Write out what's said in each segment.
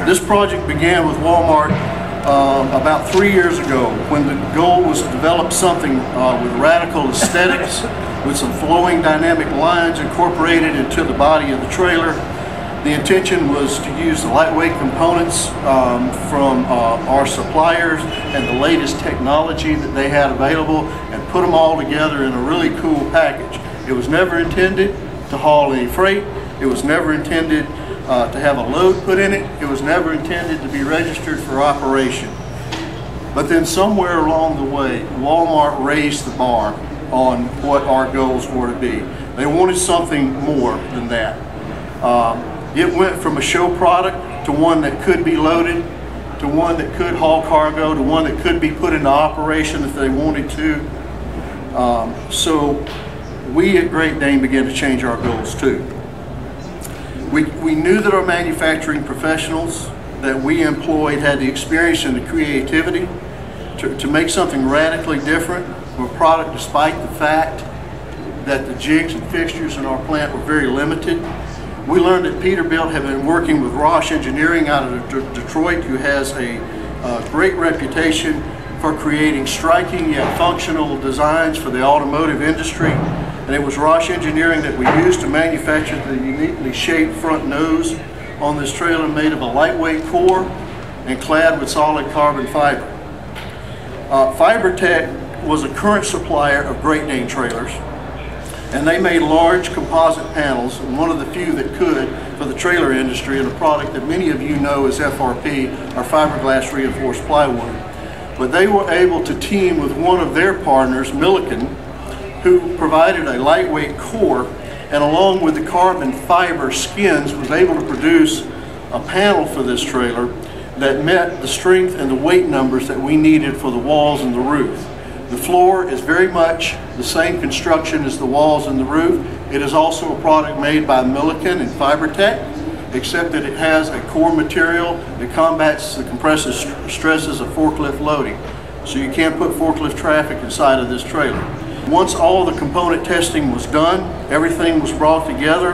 This project began with Walmart about 3 years ago, when the goal was to develop something with radical aesthetics, with some flowing dynamic lines incorporated into the body of the trailer. The intention was to use the lightweight components from our suppliers and the latest technology that they had available, and put them all together in a really cool package. It was never intended to haul any freight. It was never intended to have a load put in it. It was never intended to be registered for operation. But then somewhere along the way, Walmart raised the bar on what our goals were to be. They wanted something more than that. It went from a show product to one that could be loaded, to one that could haul cargo, to one that could be put into operation if they wanted to. So we at Great Dane began to change our goals too. We knew that our manufacturing professionals that we employed had the experience and the creativity to make something radically different from a product, despite the fact that the jigs and fixtures in our plant were very limited. We learned that Peterbilt had been working with Roche Engineering out of Detroit, who has a great reputation for creating striking yet functional designs for the automotive industry. And it was Roche Engineering that we used to manufacture the uniquely shaped front nose on this trailer, made of a lightweight core and clad with solid carbon fiber. FiberTech was a current supplier of Great Dane trailers, and they made large composite panels, and one of the few that could, for the trailer industry, and a product that many of you know as FRP, or fiberglass reinforced plywood. But they were able to team with one of their partners, Milliken, who provided a lightweight core, and along with the carbon fiber skins, was able to produce a panel for this trailer that met the strength and the weight numbers that we needed for the walls and the roof. The floor is very much the same construction as the walls and the roof. It is also a product made by Milliken and FiberTech, except that it has a core material that combats the compressive stresses of forklift loading. So you can't put forklift traffic inside of this trailer. Once all the component testing was done, everything was brought together.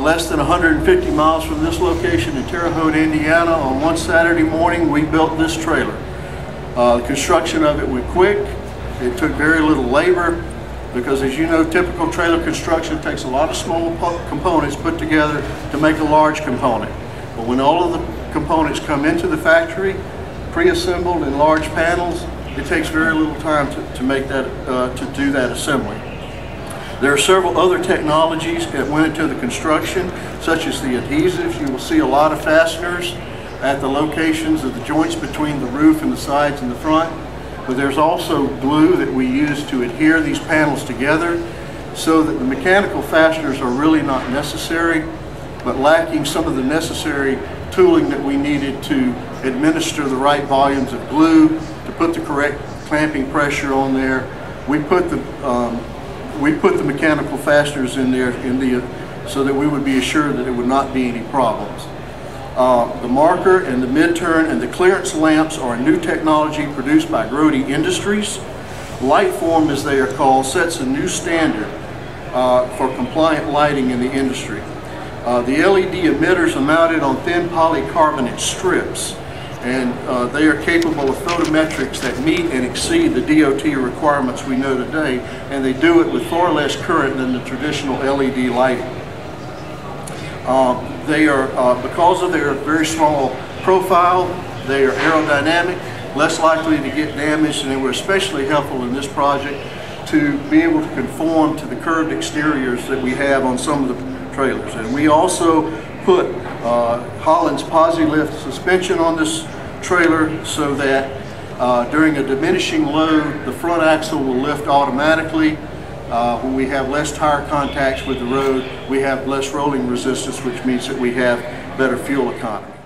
Less than 150 miles from this location in Terre Haute, Indiana, on one Saturday morning, we built this trailer. The construction of it went quick. It took very little labor because, as you know, typical trailer construction takes a lot of small components put together to make a large component. But when all of the components come into the factory, pre-assembled in large panels, it takes very little time to make that, to do that assembly. There are several other technologies that went into the construction, such as the adhesives. You will see a lot of fasteners at the locations of the joints between the roof and the sides and the front. But there's also glue that we use to adhere these panels together, so that the mechanical fasteners are really not necessary, but lacking some of the necessary tooling that we needed to administer the right volumes of glue, to put the correct clamping pressure on there. We put the mechanical fasteners in there so that we would be assured that there would not be any problems. The marker and the midturn and the clearance lamps are a new technology produced by Grody Industries. Lightform, as they are called, sets a new standard for compliant lighting in the industry. The LED emitters are mounted on thin polycarbonate strips, and they are capable of photometrics that meet and exceed the DOT requirements we know today, and they do it with far less current than the traditional LED lighting. They are, because of their very small profile, they are aerodynamic, less likely to get damaged, and they were especially helpful in this project to be able to conform to the curved exteriors that we have on some of the trailers. And we also put Holland's PosiLift suspension on this trailer, so that during a diminishing load, the front axle will lift automatically. When we have less tire contacts with the road, we have less rolling resistance, which means that we have better fuel economy.